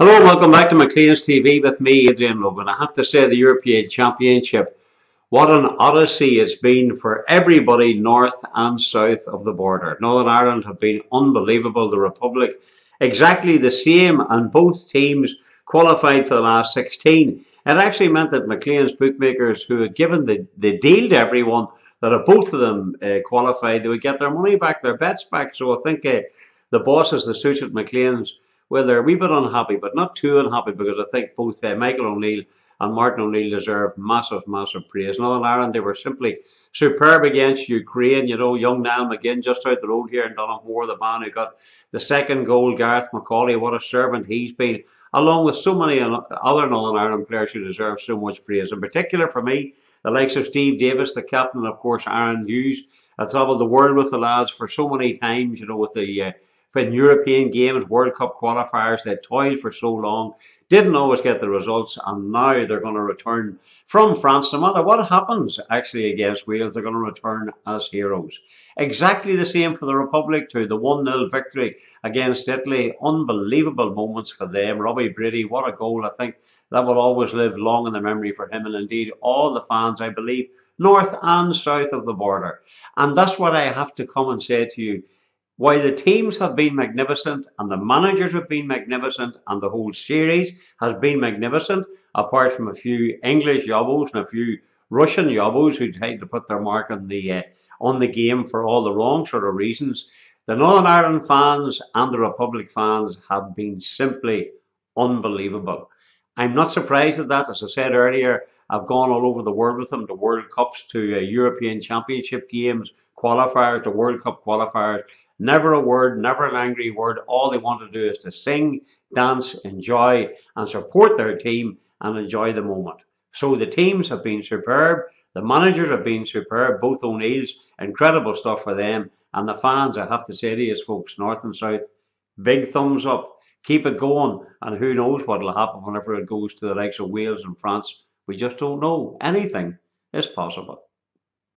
Hello and welcome back to Maclean's TV with me, Adrian Logan. I have to say the European Championship, what an odyssey it's been for everybody north and south of the border. Northern Ireland have been unbelievable, the Republic exactly the same, and both teams qualified for the last 16. It actually meant that Maclean's bookmakers, who had given the deal to everyone, that if both of them qualified, they would get their money back, their bets back. So I think the bosses, the suits at Maclean's, well, they're a wee bit unhappy, but not too unhappy, because I think both Michael O'Neill and Martin O'Neill deserve massive, massive praise. Northern Ireland, they were simply superb against Ukraine. You know, young Niall McGinn just out the road here in Donore, the man who got the second goal, Gareth McCauley, what a servant he's been, along with so many other Northern Ireland players who deserve so much praise. In particular for me, the likes of Steve Davis, the captain, and of course Aaron Hughes. I travelled the world with the lads for so many times, you know, with the in European games, World Cup qualifiers. They toiled for so long, didn't always get the results, and now they're going to return from France. No matter what happens actually against Wales, they're going to return as heroes. Exactly the same for the Republic too. The 1-0 victory against Italy, unbelievable moments for them. Robbie Brady, what a goal. I think that will always live long in the memory for him, and indeed all the fans, I believe, north and south of the border. And that's what I have to come and say to you. While the teams have been magnificent and the managers have been magnificent and the whole series has been magnificent, apart from a few English yobbos and a few Russian yobbos who tried to put their mark on the game for all the wrong sort of reasons, the Northern Ireland fans and the Republic fans have been simply unbelievable. I'm not surprised at that. As I said earlier, I've gone all over the world with them, to World Cups, to European Championship games, qualifiers, to World Cup qualifiers. Never a word, never an angry word. All they want to do is to sing, dance, enjoy, and support their team and enjoy the moment. So the teams have been superb. The managers have been superb. Both O'Neills, incredible stuff for them. And the fans, I have to say to you folks, north and south, big thumbs up. Keep it going, and who knows what will happen whenever it goes to the likes of Wales and France. We just don't know. Anything is possible.